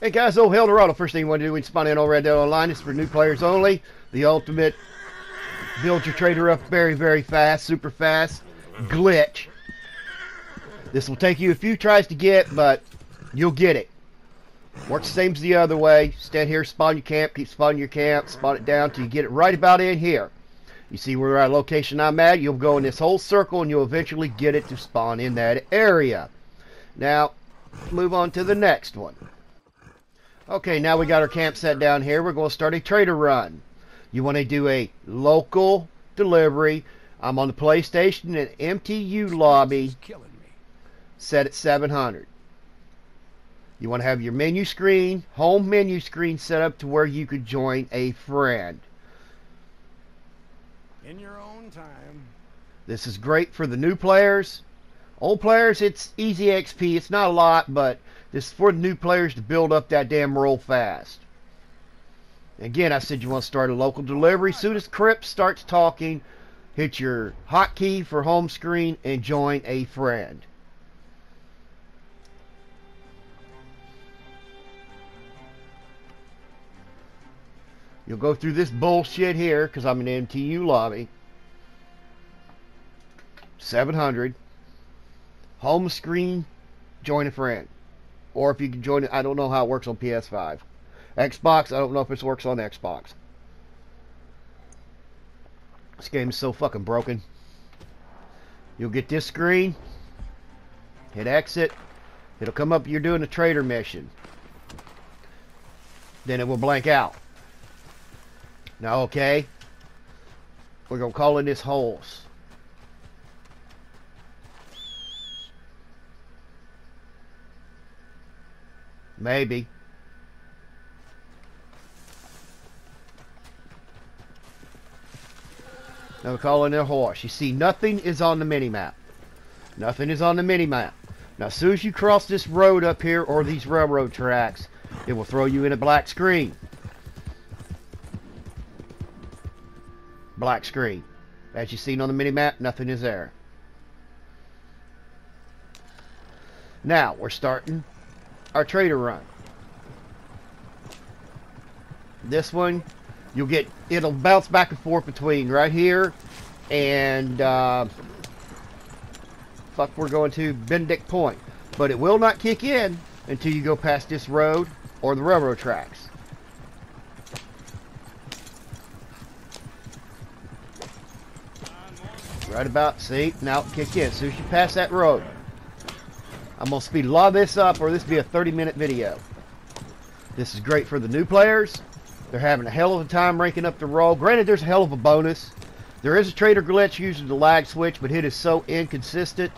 Hey guys, old Helldorado. First thing you want to do when you spawn in on Red Dead Online is for new players only. The ultimate build your trader up very, very fast, super fast glitch. This will take you a few tries to get, but you'll get it. Works the same as the other way. Stand here, spawn your camp, keep spawning your camp, spawn it down till you get it right about in here. You see where our location I'm at? You'll go in this whole circle and you'll eventually get it to spawn in that area. Now, move on to the next one. Okay, now we got our camp set down here. We're going to start a trader run. You want to do a local delivery. I'm on the PlayStation and MTU lobby set at 700. You want to have your menu screen, home menu screen, set up to where you could join a friend. In your own time. This is great for the new players. Old players, it's easy XP. It's not a lot, but this is for the new players to build up that damn roll fast. Again, I said you want to start a local delivery. Soon as Crips starts talking, hit your hotkey for home screen and join a friend. You'll go through this bullshit here, because I'm in MTU lobby. 700. Home screen, join a friend. Or if you can join it, I don't know how it works on PS5. Xbox, I don't know if this works on Xbox. This game is so fucking broken. You'll get this screen. Hit exit. It'll come up, you're doing a trader mission. Then it will blank out. Now, okay, we're going to call in this holes. Maybe. Now we're calling in a horse. You see, nothing is on the minimap. Nothing is on the minimap. Now, as soon as you cross this road up here or these railroad tracks, it will throw you in a black screen. Black screen. As you've seen on the mini-map, nothing is there. Now, we're starting our trader run. This one, you'll get, it'll bounce back and forth between right here and, fuck, we're going to Benedict Point. But it will not kick in until you go past this road or the railroad tracks. Right about, see, now kick in. As soon as you pass that road, I'm going to speed a lot of this up, or this will be a 30-minute video. This is great for the new players. They're having a hell of a time ranking up the roll. Granted, there's a hell of a bonus. There is a trader glitch using the lag switch, but it is so inconsistent.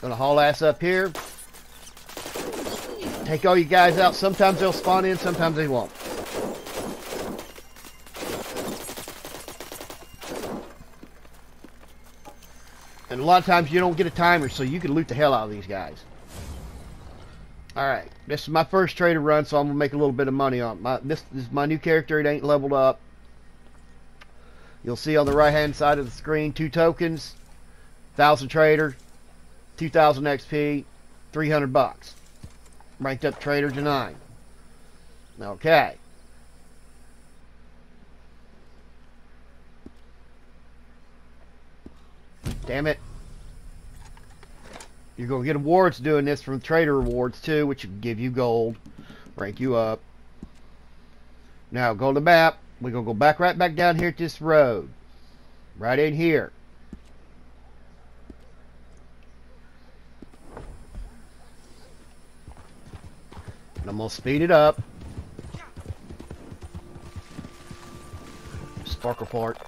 Going to haul ass up here. Take all you guys out. Sometimes they'll spawn in, sometimes they won't. And a lot of times you don't get a timer, so you can loot the hell out of these guys. Alright, this is my first trader run, so I'm going to make a little bit of money on it. This is my new character. It ain't leveled up. You'll see on the right-hand side of the screen, 2 tokens, 1,000 trader, 2,000 XP, 300 bucks. Ranked up trader to 9. Okay. Damn it. You're going to get awards doing this from trader awards too, which will give you gold, rank you up. Now go to the map. We're going to go back right back down here to this road. Right in here. And I'm going to speed it up. Sparkle fart.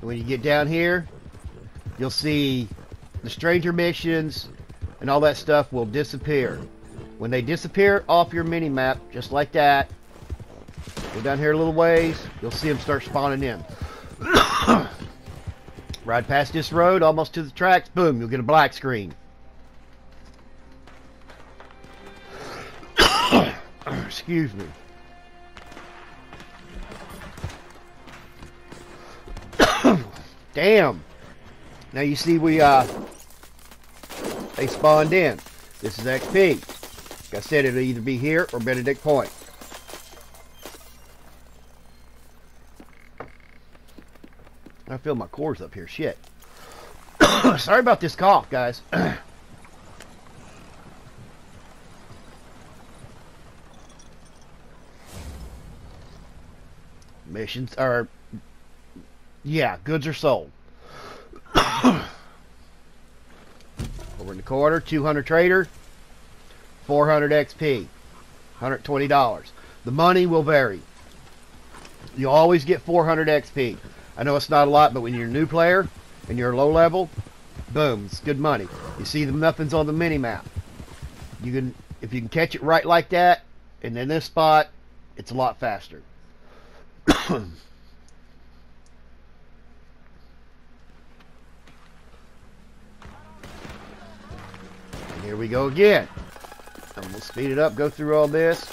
When you get down here, you'll see the stranger missions and all that stuff will disappear. When they disappear off your mini-map, just like that, go down here a little ways, you'll see them start spawning in. Right past this road, almost to the tracks, boom, you'll get a black screen. Excuse me. Damn, Now you see we they spawned in. This is XP. Like I said, it'll either be here or Benedict Point. I feel my cores up here. Shit. Sorry about this cough, guys. Missions are... yeah, goods are sold. Over in the corner, 200 trader, 400 XP, $120. The money will vary. You always get 400 XP. I know it's not a lot, but when you're a new player and you're low level, boom, it's good money. You see them, nothing's on the mini map. You can, if you can catch it right like that, and in this spot, it's a lot faster. And here we go again. I'm gonna speed it up, go through all this.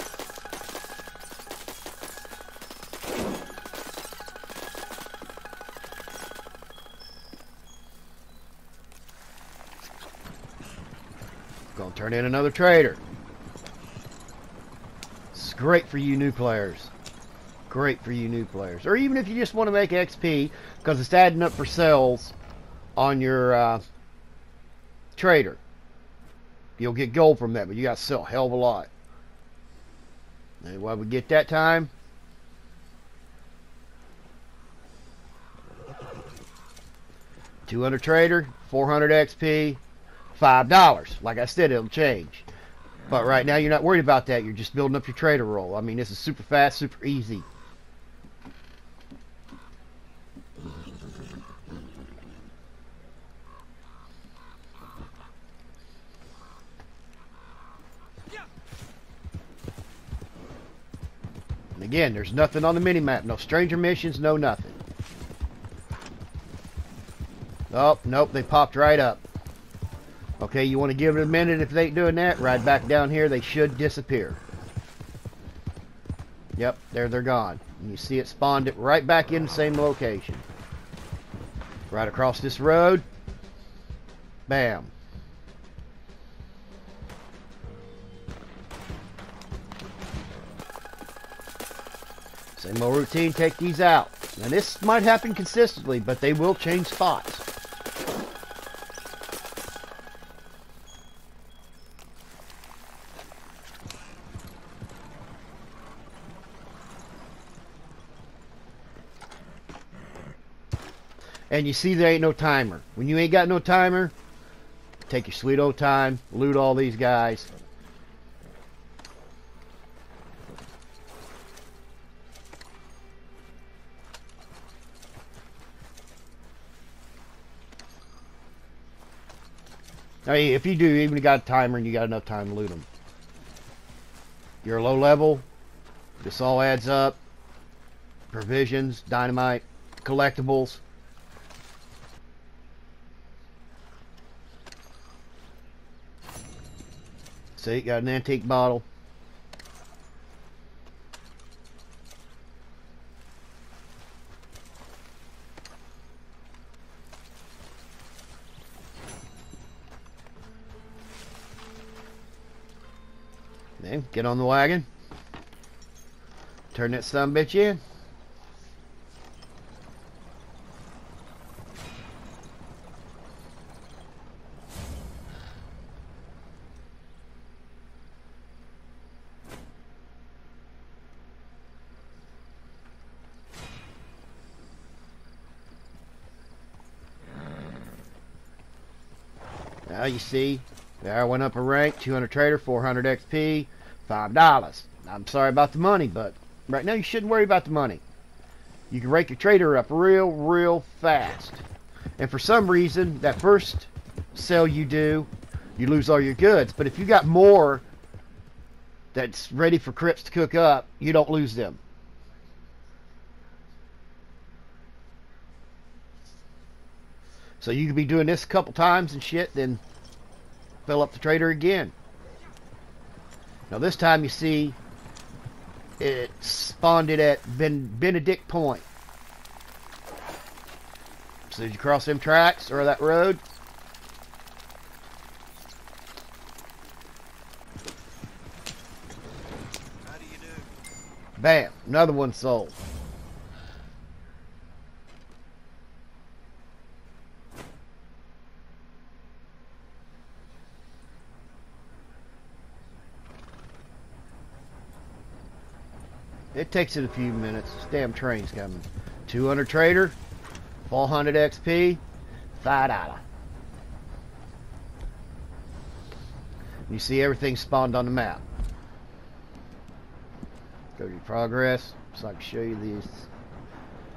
Turn in another trader. It's great for you new players. Great for you new players. Or even if you just want to make XP, because it's adding up for sales on your trader. You'll get gold from that, but you got to sell a hell of a lot. And what we get that time? $200 trader, 400 XP. $5. Like I said, it'll change. But right now, you're not worried about that. You're just building up your trader roll. I mean, this is super fast, super easy. And again, there's nothing on the minimap. No stranger missions, no nothing. Oh, nope, they popped right up. Okay, you want to give it a minute. If they ain't doing that, ride back down here. They should disappear. Yep, there they're gone. And you see it spawned it right back in the same location. Right across this road. Bam. Same old routine, take these out. Now this might happen consistently, but they will change spots. And you see there ain't no timer. When you ain't got no timer, take your sweet old time, loot all these guys. I mean, if you do, even if you got a timer and you got enough time to loot them. You're low level. This all adds up. Provisions, dynamite, collectibles. See, got an antique bottle. Then get on the wagon. Turn that sumbitch in. Now you see, there I went up a rank, 200 trader, 400 XP, $5. I'm sorry about the money, but right now you shouldn't worry about the money. You can rake your trader up real fast. And for some reason, that first sale you do, you lose all your goods. But if you got more that's ready for Crips to cook up, you don't lose them. So you could be doing this a couple times and shit, then fill up the trader again. Now this time you see it spawned it at Benedict Point. So did you cross them tracks or that road? How do you do? Bam, another one sold. It takes it a few minutes. This damn train's coming. 200 trader, 400 XP, $5. You see everything spawned on the map. Go to your progress, so I can show you these.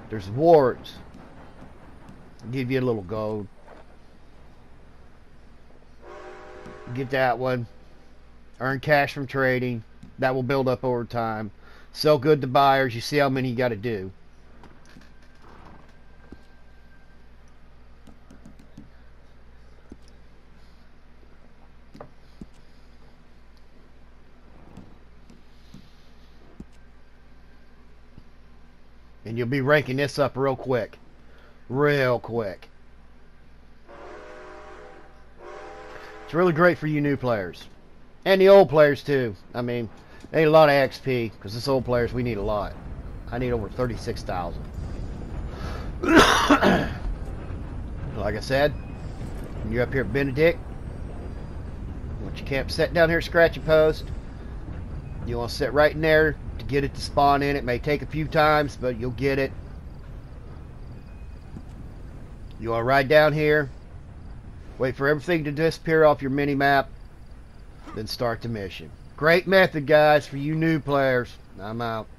There's wards. Give you a little gold. Get that one. Earn cash from trading. That will build up over time. Sell good to buyers. You see how many you got to do. And you'll be ranking this up real quick. Real quick. It's really great for you new players. And the old players too. I mean, ain't a lot of XP, because this old players, we need a lot. I need over 36,000. Like I said, when you're up here at Benedict, once you camp, set down here, scratch a post. You want to sit right in there to get it to spawn in. It may take a few times, but you'll get it. You want to ride down here, wait for everything to disappear off your mini map, then start the mission. Great method, guys, for you new players. I'm out.